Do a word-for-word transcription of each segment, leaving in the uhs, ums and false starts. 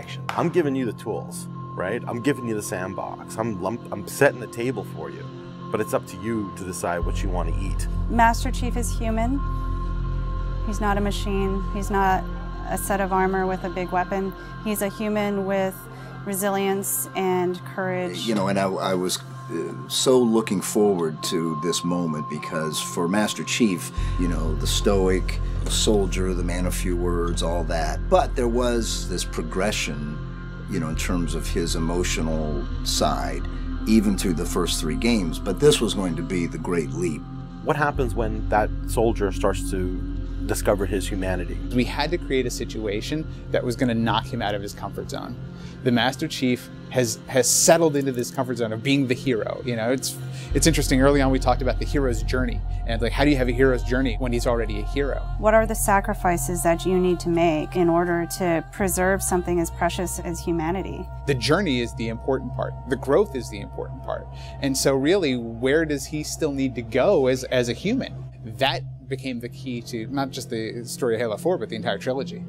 action. I'm giving you the tools, right? I'm giving you the sandbox. I'm, I'm, I'm setting the table for you, but it's up to you to decide what you want to eat. Master Chief is human. He's not a machine. He's not a set of armor with a big weapon. He's a human with resilience and courage. You know, and I, I was so looking forward to this moment, because for Master Chief, you know, the stoic soldier, the man of few words, all that. But there was this progression, you know, in terms of his emotional side, even through the first three games. But this was going to be the great leap. What happens when that soldier starts to discovered his humanity? We had to create a situation that was going to knock him out of his comfort zone. The Master Chief has has settled into this comfort zone of being the hero. You know, it's it's interesting. Early on, we talked about the hero's journey, and like, how do you have a hero's journey when he's already a hero? What are the sacrifices that you need to make in order to preserve something as precious as humanity? The journey is the important part. The growth is the important part. And so, really, where does he still need to go as as a human? That became the key to not just the story of Halo four, but the entire trilogy.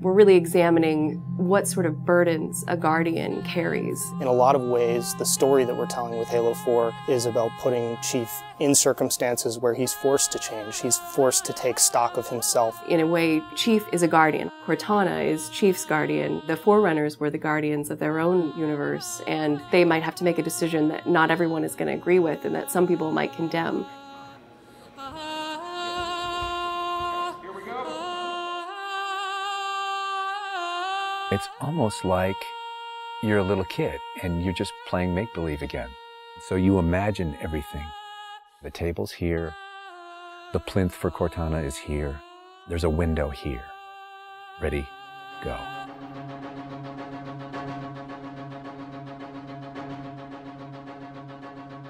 We're really examining what sort of burdens a Guardian carries. In a lot of ways, the story that we're telling with Halo four is about putting Chief in circumstances where he's forced to change. He's forced to take stock of himself. In a way, Chief is a Guardian. Cortana is Chief's Guardian. The Forerunners were the Guardians of their own universe, and they might have to make a decision that not everyone is going to agree with and that some people might condemn. It's almost like you're a little kid and you're just playing make-believe again. So you imagine everything. The table's here. The plinth for Cortana is here. There's a window here. Ready, go.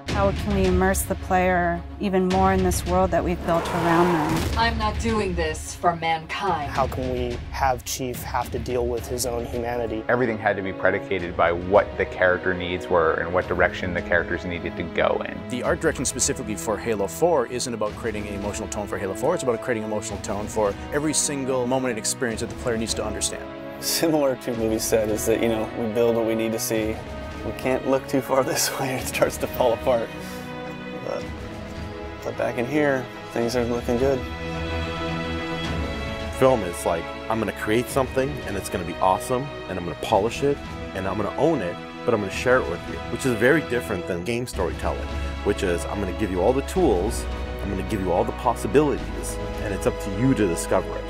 How can we immerse the player even more in this world that we've built around them? I'm not doing this for mankind. How can we have Chief have to deal with his own humanity? Everything had to be predicated by what the character needs were and what direction the characters needed to go in. The art direction specifically for Halo four isn't about creating an emotional tone for Halo four, it's about creating an emotional tone for every single moment and experience that the player needs to understand. Similar to what we said is that, you know, we build what we need to see. We can't look too far this way, it starts to fall apart. But, but back in here, things are looking good. Film is like, I'm gonna create something and it's gonna be awesome, and I'm gonna polish it, and I'm gonna own it, but I'm gonna share it with you, which is very different than game storytelling, which is I'm gonna give you all the tools, I'm gonna give you all the possibilities, and it's up to you to discover it.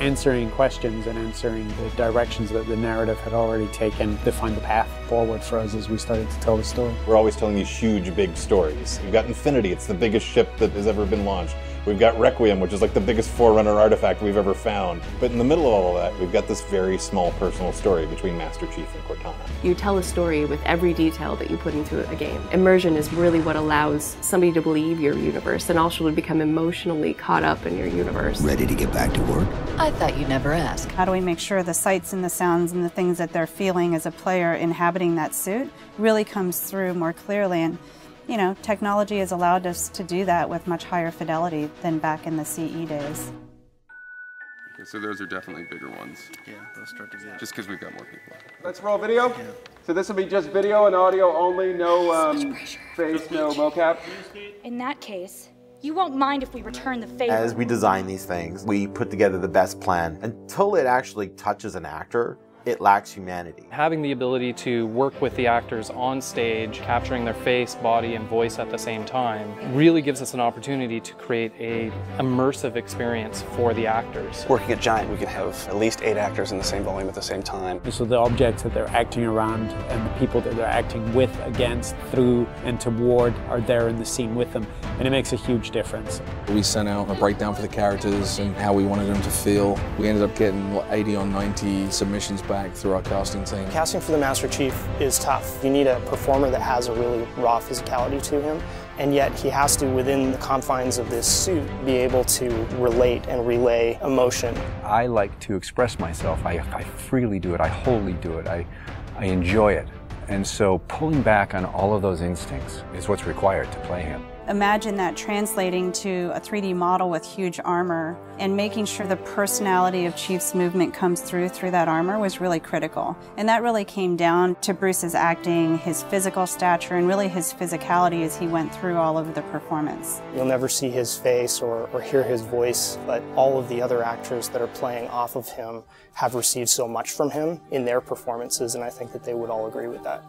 Answering questions and answering the directions that the narrative had already taken defined the path forward for us as we started to tell the story. We're always telling these huge, big stories. We've got Infinity, it's the biggest ship that has ever been launched. We've got Requiem, which is like the biggest Forerunner artifact we've ever found. But in the middle of all of that, we've got this very small personal story between Master Chief and Cortana. You tell a story with every detail that you put into a game. Immersion is really what allows somebody to believe your universe and also to become emotionally caught up in your universe. Ready to get back to work? I thought you'd never ask. How do we make sure the sights and the sounds and the things that they're feeling as a player inhabiting that suit really comes through more clearly? And you know, technology has allowed us to do that with much higher fidelity than back in the C E days. Okay, so those are definitely bigger ones. Yeah, those start to get. Just because we've got more people. Let's roll video. Yeah. So this will be just video and audio only, no um, face, no mocap. In that case, you won't mind if we return the favor. As we design these things, we put together the best plan. Until it actually touches an actor, it lacks humanity. Having the ability to work with the actors on stage, capturing their face, body, and voice at the same time, really gives us an opportunity to create a immersive experience for the actors. Working at Giant, we could have at least eight actors in the same volume at the same time. So the objects that they're acting around and the people that they're acting with, against, through, and toward are there in the scene with them, and it makes a huge difference. We sent out a breakdown for the characters and how we wanted them to feel. We ended up getting, what, eighty or ninety submissions back through our casting team. Casting for the Master Chief is tough. You need a performer that has a really raw physicality to him, and yet he has to, within the confines of this suit, be able to relate and relay emotion. I like to express myself. I, I freely do it. I wholly do it. I, I enjoy it. And so pulling back on all of those instincts is what's required to play him. Imagine that translating to a three D model with huge armor, and making sure the personality of Chief's movement comes through through that armor was really critical. And that really came down to Bruce's acting, his physical stature, and really his physicality as he went through all of the performance. You'll never see his face or, or hear his voice, but all of the other actors that are playing off of him have received so much from him in their performances, and I think that they would all agree with that.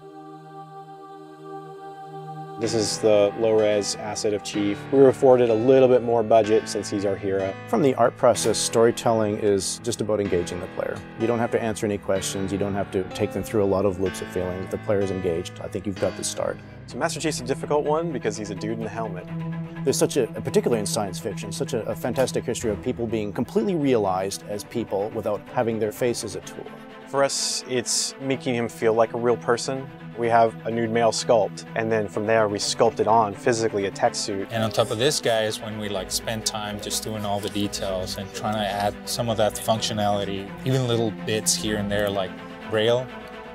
This is the low-res asset of Chief. We were afforded a little bit more budget since he's our hero. From the art process, storytelling is just about engaging the player. You don't have to answer any questions. You don't have to take them through a lot of loops of feeling. The player's engaged. I think you've got the start. So Master Chief's a difficult one because he's a dude in a helmet. There's such a, particularly in science fiction, such a, a fantastic history of people being completely realized as people without having their face as a tool. For us, it's making him feel like a real person. We have a nude male sculpt, and then from there we sculpted on physically a tech suit. And on top of this guy is when we like spend time just doing all the details and trying to add some of that functionality, even little bits here and there like braille,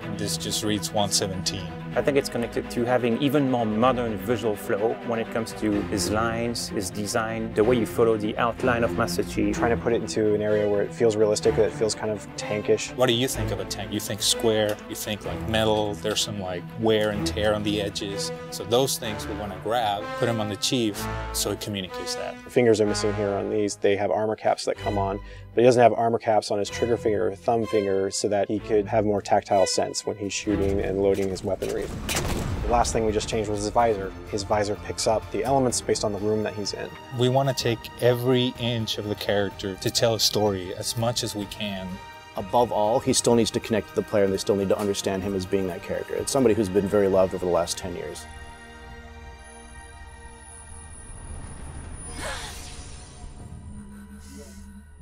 and this just reads one seventeen. I think it's connected to having even more modern visual flow when it comes to his lines, his design, the way you follow the outline of Master Chief. Trying to put it into an area where it feels realistic, that it feels kind of tankish. What do you think of a tank? You think square, you think like metal, there's some like wear and tear on the edges. So those things we want to grab, put them on the Chief so it communicates that. The fingers are missing here on these. They have armor caps that come on, but he doesn't have armor caps on his trigger finger or thumb finger so that he could have more tactile sense when he's shooting and loading his weaponry. The last thing we just changed was his visor. His visor picks up the elements based on the room that he's in. We want to take every inch of the character to tell a story as much as we can. Above all, he still needs to connect to the player, and they still need to understand him as being that character. It's somebody who's been very loved over the last ten years.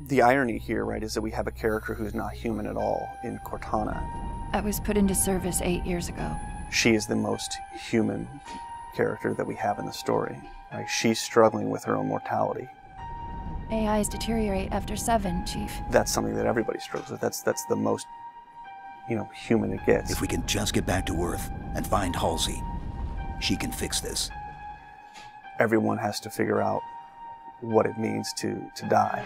The irony here, right, is that we have a character who's not human at all in Cortana. I was put into service eight years ago. She is the most human character that we have in the story. Like, she's struggling with her own mortality. A Is deteriorate after seven, Chief. That's something that everybody struggles with. That's, that's the most, you know, human it gets. If we can just get back to Earth and find Halsey, she can fix this. Everyone has to figure out what it means to, to die.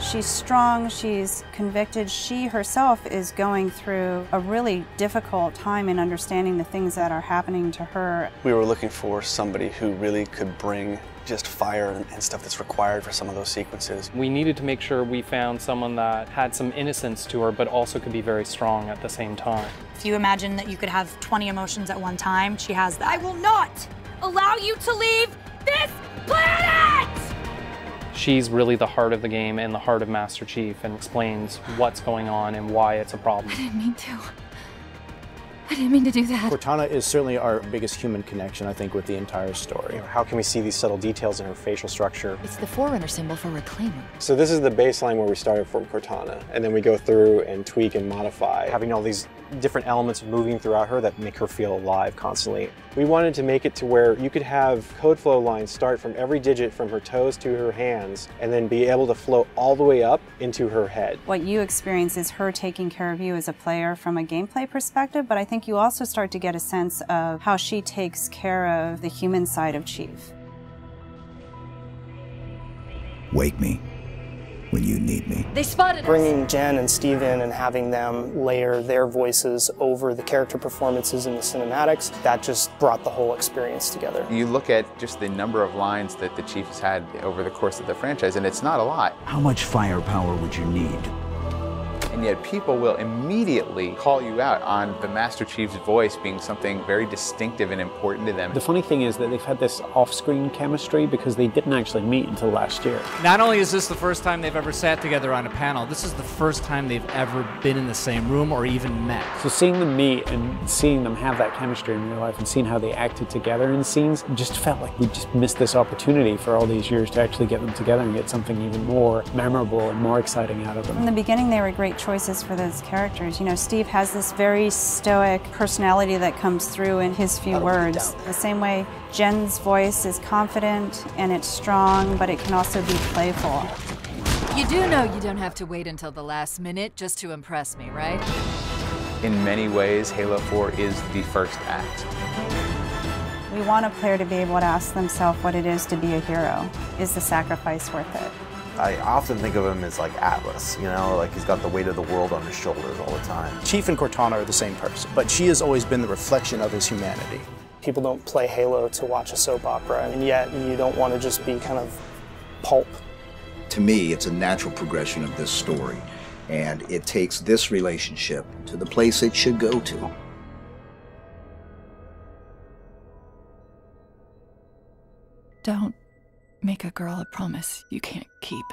She's strong, she's convicted. She herself is going through a really difficult time in understanding the things that are happening to her. We were looking for somebody who really could bring just fire and stuff that's required for some of those sequences. We needed to make sure we found someone that had some innocence to her, but also could be very strong at the same time. If you imagine that you could have twenty emotions at one time, she has that. I will not allow you to leave this planet! She's really the heart of the game and the heart of Master Chief, and explains what's going on and why it's a problem. I didn't mean to. I didn't mean to do that. Cortana is certainly our biggest human connection, I think, with the entire story. How can we see these subtle details in her facial structure? It's the Forerunner symbol for Reclaimer. So this is the baseline where we started from Cortana, and then we go through and tweak and modify, having all these different elements moving throughout her that make her feel alive constantly. We wanted to make it to where you could have code flow lines start from every digit from her toes to her hands, and then be able to flow all the way up into her head. What you experience is her taking care of you as a player from a gameplay perspective, but I think you also start to get a sense of how she takes care of the human side of Chief. Wake me when you need me. They spotted Bringing us. Jen and Steve in and having them layer their voices over the character performances in the cinematics, that just brought the whole experience together. You look at just the number of lines that the Chief has had over the course of the franchise, and it's not a lot. How much firepower would you need? And yet people will immediately call you out on the Master Chief's voice being something very distinctive and important to them. The funny thing is that they've had this off-screen chemistry because they didn't actually meet until last year. Not only is this the first time they've ever sat together on a panel, this is the first time they've ever been in the same room or even met. So seeing them meet and seeing them have that chemistry in real life and seeing how they acted together in scenes, just felt like we just missed this opportunity for all these years to actually get them together and get something even more memorable and more exciting out of them. From the beginning, they were great choices for those characters. You know, Steve has this very stoic personality that comes through in his few words. The same way Jen's voice is confident and it's strong, but it can also be playful. You do know you don't have to wait until the last minute just to impress me, right? In many ways, Halo four is the first act. We want a player to be able to ask themselves what it is to be a hero. Is the sacrifice worth it? I often think of him as like Atlas, you know, like he's got the weight of the world on his shoulders all the time. Chief and Cortana are the same person, but she has always been the reflection of his humanity. People don't play Halo to watch a soap opera, and yet you don't want to just be kind of pulp. To me, it's a natural progression of this story, and it takes this relationship to the place it should go to. Don't make a girl a promise you can't keep.